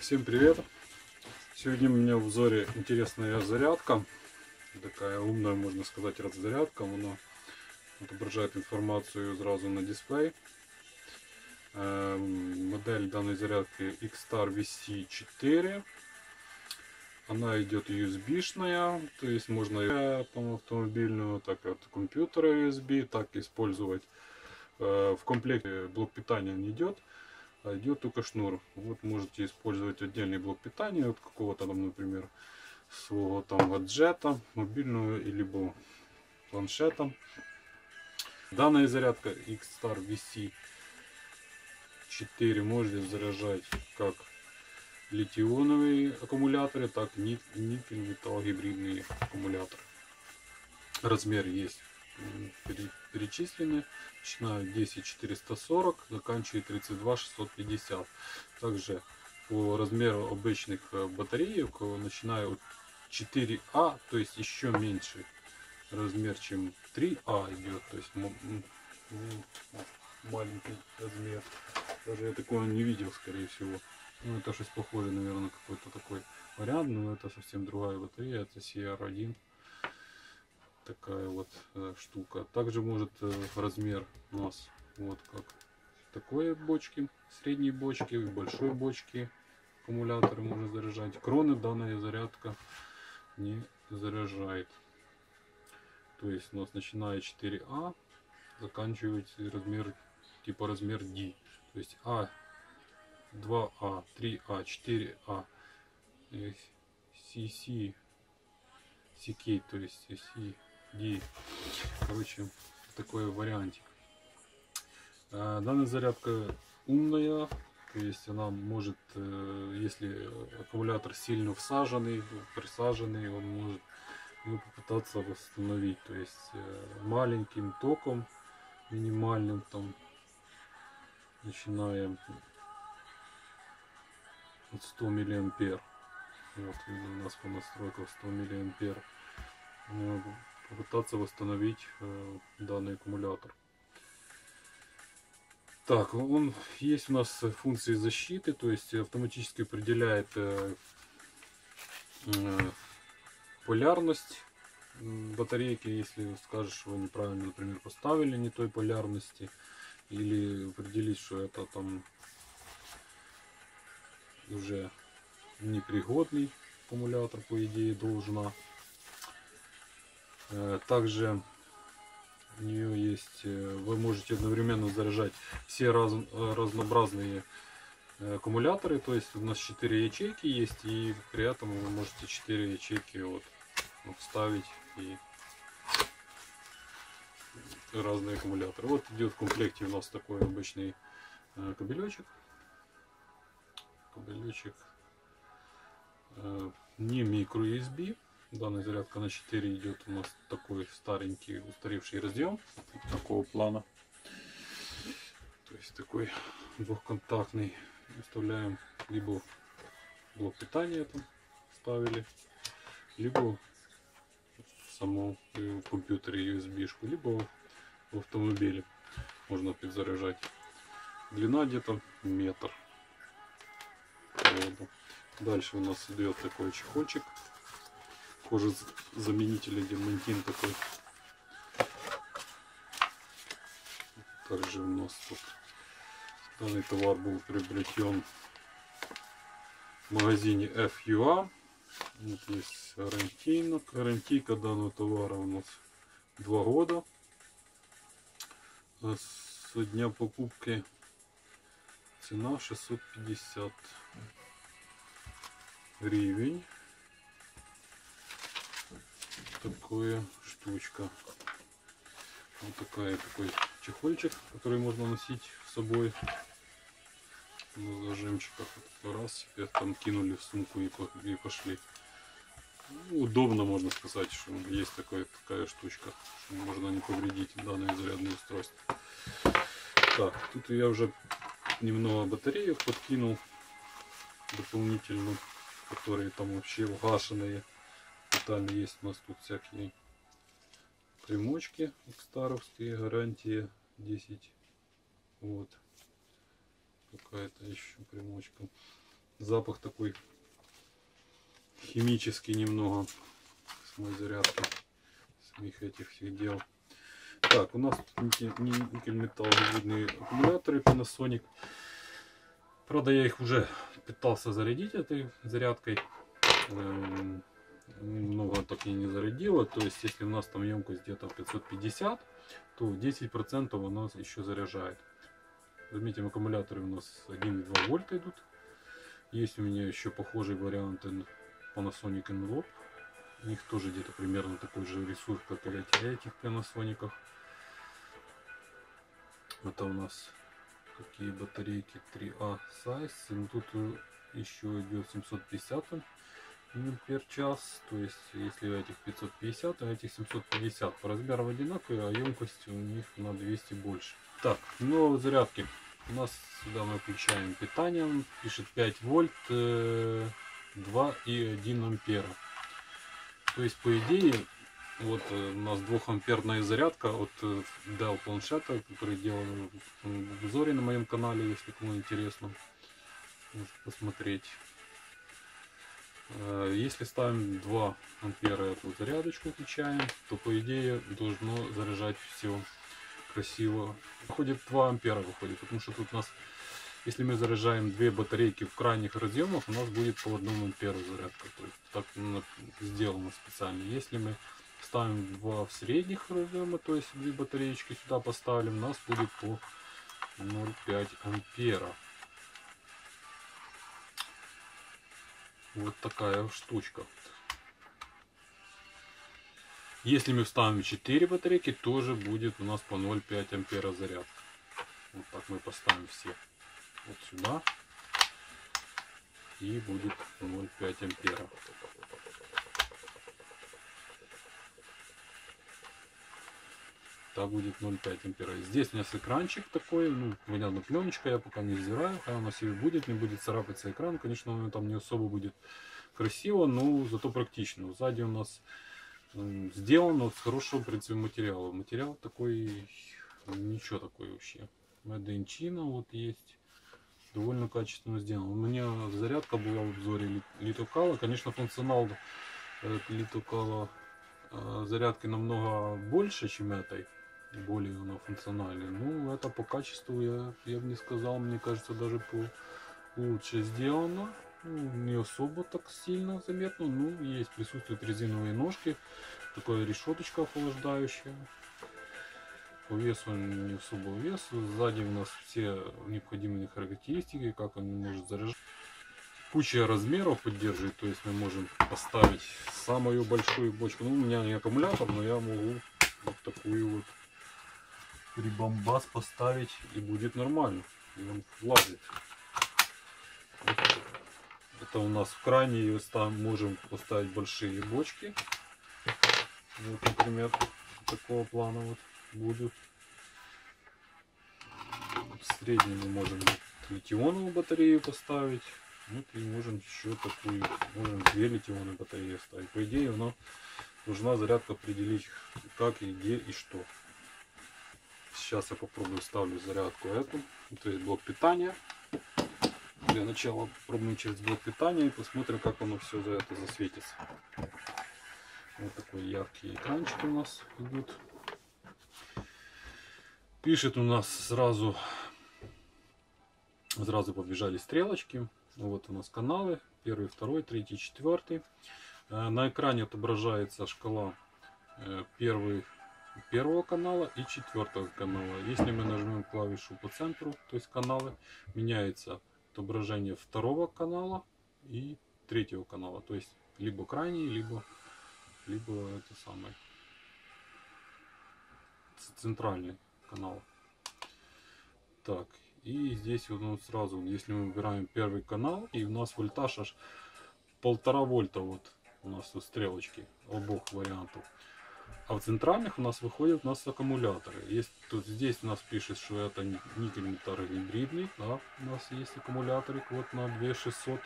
Всем привет! Сегодня у меня в обзоре интересная зарядка, такая умная, можно сказать, раззарядка. Она отображает информацию сразу на дисплей. Модель данной зарядки XTAR VC4. Она идет USB-шная, то есть можно там автомобильную, так и от компьютера USB, так использовать. В комплекте блок питания не идет, а идет только шнур. Вот можете использовать отдельный блок питания от какого-то там, например, своего там гаджета, мобильного либо планшета. Данная зарядка XTAR VC4 можно заряжать как литий-ионовые аккумуляторы, так и никель-металлогибридные аккумуляторы. Размер есть перечислены, начиная 10 440, заканчивая 32 650. Также по размеру обычных батареек, начиная от 4А, то есть еще меньше размер, чем 3А идет, то есть маленький размер. Даже я такого не видел, скорее всего. Ну, это что-то похоже, наверное, какой-то такой вариант, но это совсем другая батарея, это CR1. Такая вот штука. Также может размер у нас вот как такой бочки, средней бочки, большой бочки аккумуляторы можно заряжать. Кроны данная зарядка не заряжает. То есть у нас начиная 4А, заканчивает размер типа размер D. То есть А, 2А, 3А, 4А, CC, CK, то есть CC. И, короче, такой вариантик. Данная зарядка умная, то есть она может, если аккумулятор сильно всаженный, присаженный, он может его попытаться восстановить, то есть маленьким током, минимальным, там, начиная от 100 миллиампер. Вот у нас по настройкам 100 миллиампер. Попытаться восстановить данный аккумулятор. Так, он есть у нас функции защиты, то есть автоматически определяет полярность батарейки, если скажешь, что вы неправильно, например, поставили не той полярности, или определить, что это там уже непригодный аккумулятор, по идее, должна. Также у нее есть, вы можете одновременно заряжать все разнообразные аккумуляторы, то есть у нас 4 ячейки есть, и при этом вы можете 4 ячейки вот вставить и разные аккумуляторы. Вот идет в комплекте у нас такой обычный кабелечек, не микро USB. Данная зарядка на 4 идет, у нас такой старенький, устаревший разъем такого плана. То есть такой двухконтактный. Вставляем либо блок питания, там вставили, либо в самом компьютере USB-шку, либо в автомобиле можно подзаряжать. Длина где-то метр. Дальше у нас идет такой чехольчик. Кожа заменителя, дермантин такой. Также у нас тут данный товар был приобретен в магазине FUA. Вот есть гарантийка данного товара у нас 2 года с дня покупки. Цена 650 гривен. Такая штучка, вот такой чехольчик, который можно носить с собой на зажимчиках. Вот раз себе там кинули в сумку и пошли. Ну, удобно, можно сказать, что есть такая штучка, что можно не повредить данное зарядное устройство. Так, тут я уже немного батарею подкинул дополнительно, которые там вообще угашенные. Есть у нас тут всякие примочки старовские, гарантия 10. Вот какая-то еще примочка. запах такой химический немного с моей зарядки, с моих этих всех дел. Так, у нас никель-металловидные аккумуляторы Panasonic. Правда, я их уже пытался зарядить этой зарядкой. Много так и не зарядила. То есть, если у нас там емкость где-то 550, то 10% у нас еще заряжает. Заметим, аккумуляторы у нас 1,2 вольта идут. Есть у меня еще похожий вариант Panasonic Envelope. У них тоже где-то примерно такой же ресурс, как и этих Panasonic. Это у нас такие батарейки 3А size. Ну, тут еще идет 750 мАч. То есть, если у этих 550, то у этих 750. По размерам одинаковые, а емкость у них на 200 больше. Так, ну зарядки. У нас сюда мы включаем питанием. Пишет 5 вольт, 2,1 ампера. То есть, по идее, вот у нас 2-амперная зарядка от Dell планшета, который делаю в обзоре на моем канале, если кому интересно, можете посмотреть. Если ставим 2 ампера эту зарядочку, включаем, то по идее должно заряжать все красиво. Выходит 2 ампера, выходит, потому что тут у нас, если мы заряжаем 2 батарейки в крайних разъемах, у нас будет по 1 амперу зарядка. То есть, так сделано специально. Если мы ставим 2 в средних разъемах, то есть 2 батареечки сюда поставим, у нас будет по 0,5 ампера. Вот такая штучка. Если мы вставим 4 батарейки, тоже будет у нас по 0,5 ампера зарядка. Вот так мы поставим все вот сюда. И будет 0,5 ампера. Так будет 0,5 ампера. Здесь у нас экранчик такой, ну, у меня одна пленочка, я пока не взираю, а она себе будет, не будет царапаться экран, конечно, он там не особо будет красиво, но зато практично. Сзади у нас сделано вот с хорошего, в принципе, материала. Материал такой, ничего такой вообще. Меденчина вот есть, довольно качественно сделано. У меня зарядка была в обзоре LiitoKala, конечно, функционал LiitoKala зарядки намного больше, чем этой. Более она функциональная. Ну, это по качеству я бы не сказал. Мне кажется, даже лучше сделано. Ну, не особо так сильно заметно. Ну, есть, присутствуют резиновые ножки. Такая решеточка охлаждающая. По весу не особо вес. Сзади у нас все необходимые характеристики, как он может заряжать. Куча размеров поддерживает, то есть мы можем поставить самую большую бочку. Ну, у меня не аккумулятор, но я могу вот такую вот прибамбас поставить, и будет нормально, и он влазит. Это у нас в крайней там можем поставить большие бочки, вот, например, такого плана вот будут. В среднем мы можем литионовую батарею поставить. Вот, и можем еще такую, можем 2 литионные батареи ставить. По идее, она нужна зарядка определить, как и где и что. Сейчас я попробую ставлю зарядку эту, то есть блок питания. Для начала попробуем через блок питания и посмотрим, как оно все за это засветится. Вот такой яркий экранчик у нас идут. Пишет у нас сразу побежали стрелочки. Вот у нас каналы 1, 2, 3, 4. На экране отображается шкала первого канала и 4 канала. Если мы нажмем клавишу по центру, то есть каналы, меняется отображение 2 канала и 3 канала. То есть либо крайний, либо это самый центральный канал. Так. И здесь вот сразу, если мы выбираем 1 канал, и у нас вольтаж аж 1,5 вольта, вот у нас тут стрелочки обоих вариантов. А в центральных у нас выходят у нас аккумуляторы. Есть, тут здесь у нас пишет, что это никель-металл гибридный, да, у нас есть аккумуляторик вот на 2600,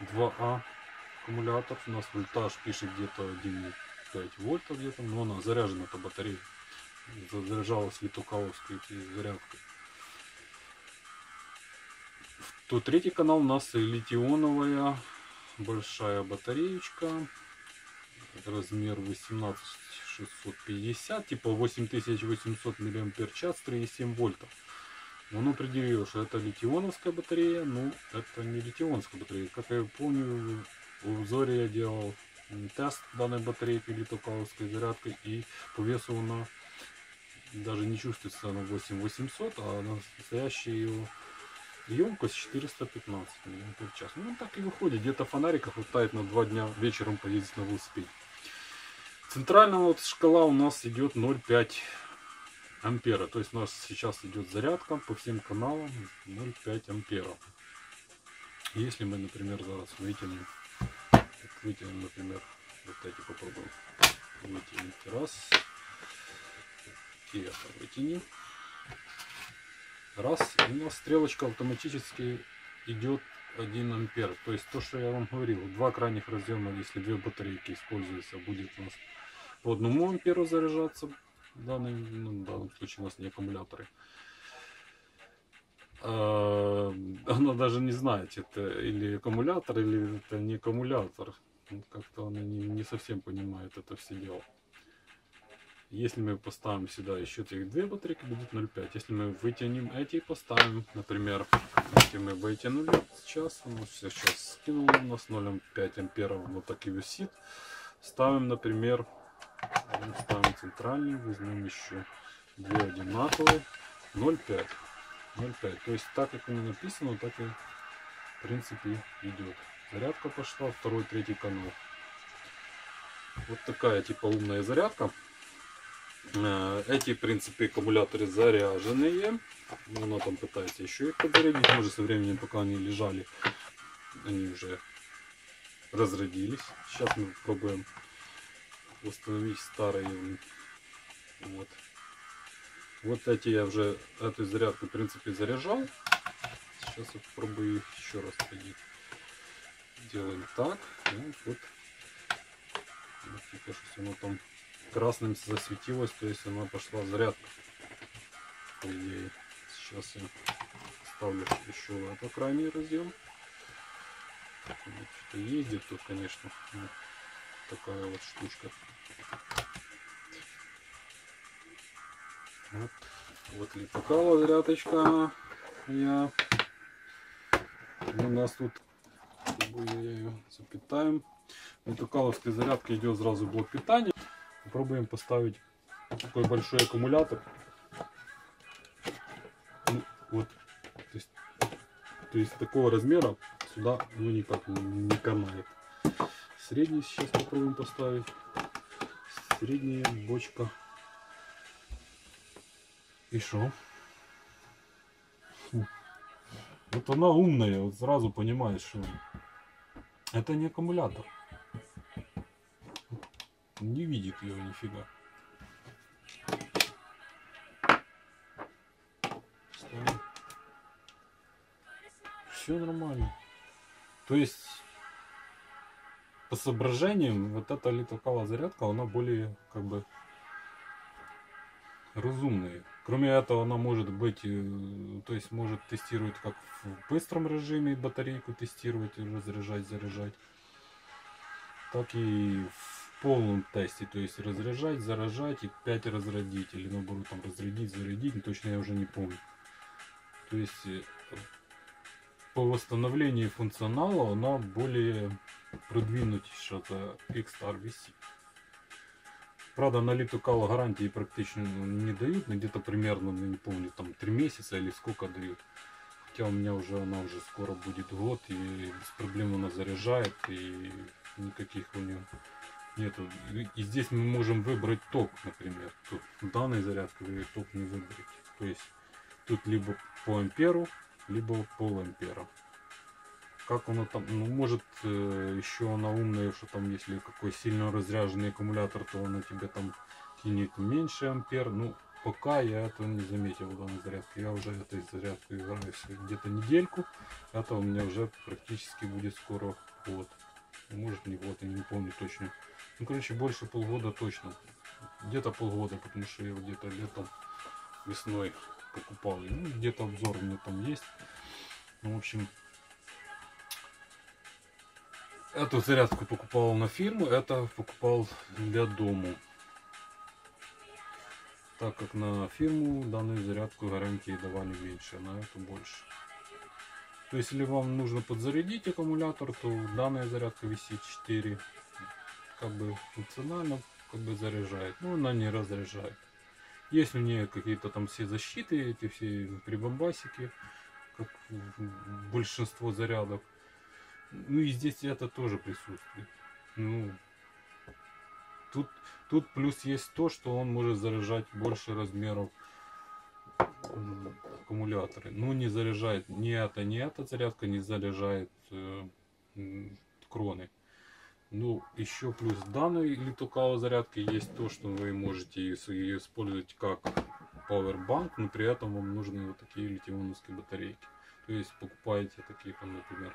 2А аккумулятор. У нас вольтаж пишет где-то 1,5 вольта где-то, но она заряжена эта батарея, заряжалась LiitoKala'ской зарядкой. то третий канал у нас литионовая большая батареечка, размер 18650, типа 8800 мАч, 3,7 вольта. Но ну определил, что это литионовская батарея, но это не литионская батарея. Как я помню, в обзоре я делал тест данной батарейки литокаловской зарядкой, и по весу она даже не чувствуется на 8800, а на настоящую ее емкость 415 мАч. Ну так и выходит, где-то фонарика хватает на 2 дня вечером поездить на велосипеде. Центральная вот шкала у нас идет 0,5 ампера, то есть у нас сейчас идет зарядка по всем каналам 0,5 ампера. Если мы, например, зараз вытянем, например, вот эти попробуем вытянуть раз, и это вытянем раз, и у нас стрелочка автоматически идет 1 ампер. То есть то, что я вам говорил, два крайних разъема, если две батарейки используются, будет у нас по 1 амперу заряжаться. В данном случае у нас не аккумуляторы. Она даже не знает, это или аккумулятор, или это не аккумулятор. Как-то она не совсем понимает это все дело. Если мы поставим сюда еще этих две батарейки, будет 0,5. Если мы вытянем эти и поставим, например, если мы вытянули сейчас, сейчас скинул у нас 0,5 амперов, вот так и висит. Ставим, например, ставим центральный, возьмем еще две одинаковые, 0,5. То есть так, как у меня написано, так и в принципе идет. Зарядка пошла, второй, третий канал. Вот такая типа умная зарядка. Эти, в принципе, аккумуляторы заряженные. Она там пытается еще их подзарядить. Мы уже со временем, пока они лежали, они уже разрядились. Сейчас мы попробуем восстановить старые. Вот эти я уже, эту зарядку, в принципе, заряжал. Сейчас я попробую их еще раз зарядить. Делаем так. Вот. Типа, что оно там красным засветилось, то есть она пошла в зарядку. Сейчас я ставлю еще на это крайний разъем. Что-то ездит тут, конечно, вот такая вот штучка. Вот LiitoKala зарядочка. У нас тут ее запитаем. LiitoKala'овской зарядки идет сразу блок питания. Попробуем поставить такой большой аккумулятор. Вот, то есть такого размера сюда ну никак не канает. Средний сейчас попробуем поставить. Средняя бочка. И шо? Вот она умная, вот сразу понимаешь, что это не аккумулятор. Не видит ее нифига. Ставим. Все нормально. То есть по соображениям вот эта LiitoKala зарядка, она более как бы разумная. Кроме этого, она может быть, то есть может тестировать как в быстром режиме, батарейку тестировать, разряжать, заряжать, так и в полном тесте, то есть разряжать, заряжать и 5 разрядить, или наоборот там разрядить, зарядить, точно я уже не помню. То есть по восстановлению функционала она более продвинутая, что-то XTAR VC. Правда, на LiitoKala гарантии практически не дают, но где-то примерно, не помню, там 3 месяца или сколько дают. Хотя у меня уже она уже скоро будет год, и без проблем она заряжает, и никаких у нее нету. И здесь мы можем выбрать ток, например. Тут данной зарядкой вы ток не выберете. То есть тут либо по амперу, либо пол ампера. Как она там, ну может еще она умная, что там если какой сильно разряженный аккумулятор, то она тебе там кинет меньше ампер. Ну пока я этого не заметил в данной зарядке. Я уже этой зарядкой играюсь где-то недельку. Это у меня уже практически будет скоро год. Может не год, я не помню точно. Ну, короче, больше полгода точно. Где-то полгода, потому что я его где-то летом, весной покупал. Ну, где-то обзор у меня там есть. В общем, эту зарядку покупал на фирму, это покупал для дома. Так как на фирму данную зарядку гарантии давали меньше, на эту больше. То есть, если вам нужно подзарядить аккумулятор, то данная зарядка VC4 как бы функционально как бы заряжает, но она не разряжает. Есть у нее какие-то там все защиты, эти все прибамбасики, как большинство зарядок. Ну и здесь это тоже присутствует. Ну, тут плюс есть то, что он может заряжать больше размеров аккумуляторы. Ну не заряжает ни эта зарядка не заряжает кроны. Ну еще плюс данной LiitoKala зарядки есть то, что вы можете ее использовать как powerbank, но при этом вам нужны вот такие литий-ионовские батарейки. То есть покупаете такие, там, например,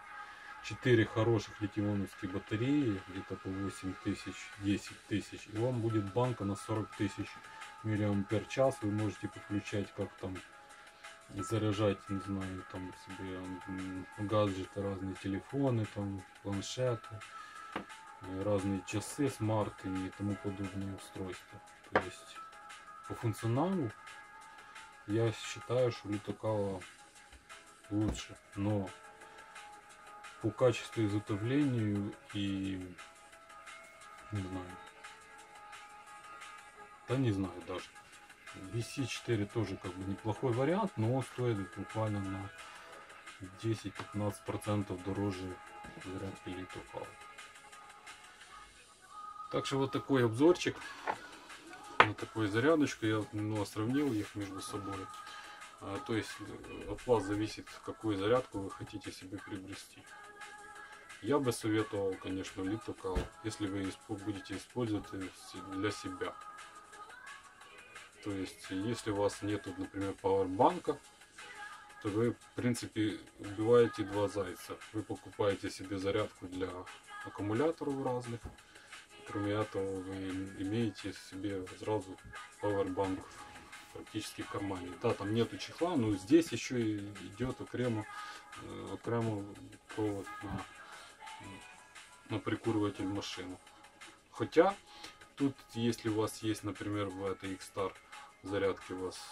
4 хороших литий-ионовские батареи, где-то по 8 тысяч, 10 тысяч, и вам будет банка на 40 тысяч миллиампер час. Вы можете подключать, как там заряжать, не знаю, там себе гаджеты, разные телефоны, там планшеты, разные часы, смарты и тому подобные устройства. То есть по функционалу я считаю, что LiitoKala лучше, но по качеству, изготовлению и не знаю. Да не знаю даже. VC4 тоже как бы неплохой вариант, но он стоит буквально на 10-15% дороже зарядки LiitoKala. Так что вот такой обзорчик, вот такой зарядочку. Я сравнил их между собой. То есть от вас зависит, какую зарядку вы хотите себе приобрести. Я бы советовал, конечно, LiitoKala, если вы будете использовать для себя. То есть, если у вас нет, например, пауэрбанка, то вы, в принципе, убиваете два зайца. Вы покупаете себе зарядку для аккумуляторов разных. Кроме этого, вы имеете себе сразу пауэрбанк практически в кармане. Да, там нету чехла, но здесь еще и идет окремо провод на прикуриватель машины. Хотя тут, если у вас есть, например, в этой XTAR зарядке у вас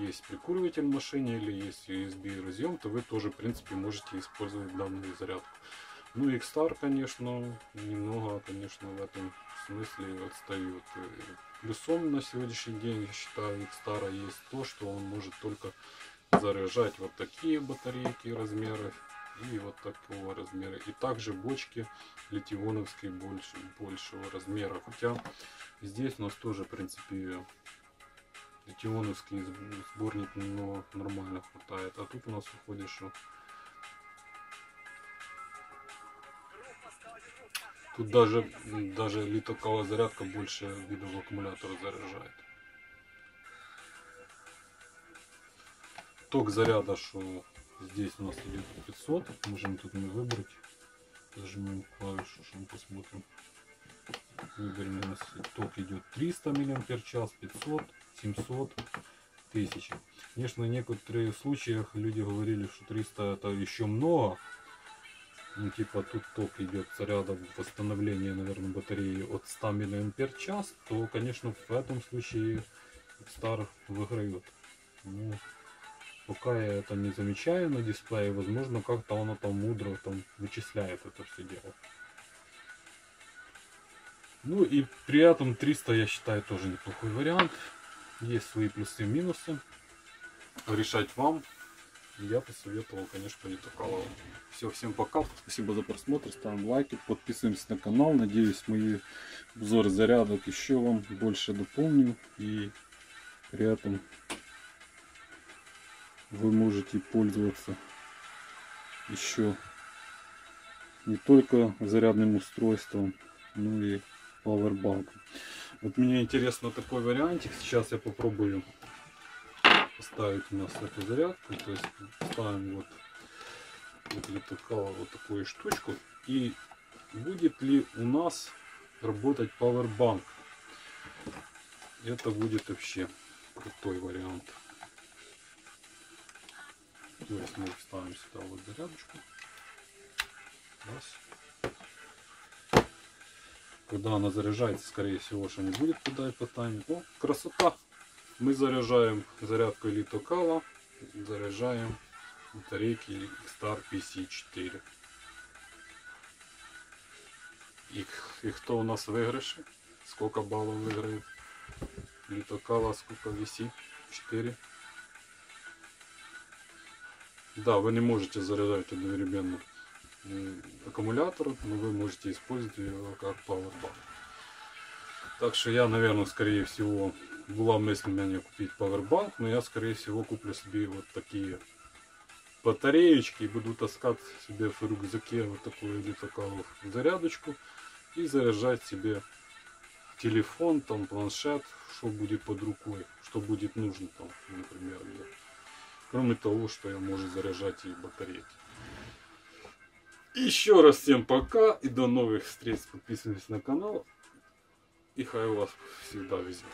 есть прикуриватель в машине или есть USB разъем, то вы тоже, в принципе, можете использовать данную зарядку. Ну, XTAR, конечно, немного, конечно, в этом смысле отстает. Плюсом на сегодняшний день, я считаю, XTAR есть то, что он может только заряжать вот такие батарейки размеров и вот такого размера, и также бочки литионовские большего размера. Хотя здесь у нас тоже, в принципе, литионовский сборник немного нормально хватает, а тут у нас уходит, что тут даже LiitoKala зарядка больше видов аккумулятора заряжает. Ток заряда, что здесь у нас идет 500, можем тут не выбрать, нажимаем клавишу, чтобы посмотрим. Выберем, у нас ток идет 300 мАч, 500, 700, 1000. Конечно, в некоторых случаях люди говорили, что 300 это еще много. Ну, типа, тут ток идет заряда восстановления, наверное, батареи от 100 мАч, то, конечно, в этом случае XTAR выиграет. Ну, пока я это не замечаю на дисплее, возможно, как-то оно там мудро там вычисляет это все дело. Ну и при этом 300, я считаю, тоже неплохой вариант. Есть свои плюсы и минусы. Решать вам. Я посоветовал, конечно, LiitoKala. Все, всем пока, спасибо за просмотр, ставим лайки, подписываемся на канал. Надеюсь, мои обзоры зарядок еще вам больше дополню. И при этом вы можете пользоваться еще не только зарядным устройством, но и пауэрбанком. Вот мне интересно такой вариантик. Сейчас я попробую поставить у нас эту зарядку, то есть ставим вот LiitoKala вот такую штучку, и будет ли у нас работать powerbank? Это будет вообще крутой вариант. Теперь мы вставим сюда вот зарядочку. Раз. Когда она заряжается, скорее всего, что не будет туда и по тайме. О, красота! Мы заряжаем зарядкой LiitoKala, заряжаем батарейки XTAR VC4. И кто у нас в выигрыше? Сколько баллов выиграет? LiitoKala, сколько VC4? Да, вы не можете заряжать одновременно аккумулятор, но вы можете использовать его как powerbank. Так что я, наверное, скорее всего, была мысль у меня купить powerbank, но я, скорее всего, куплю себе вот такие батареечки и буду таскать себе в рюкзаке вот такую LiitoKala зарядочку и заряжать себе телефон, там планшет, что будет под рукой, что будет нужно там, например, мне. Кроме того, что я могу заряжать и батарейки. Еще раз всем пока и до новых встреч. Подписывайтесь на канал. И хай у вас всегда везет.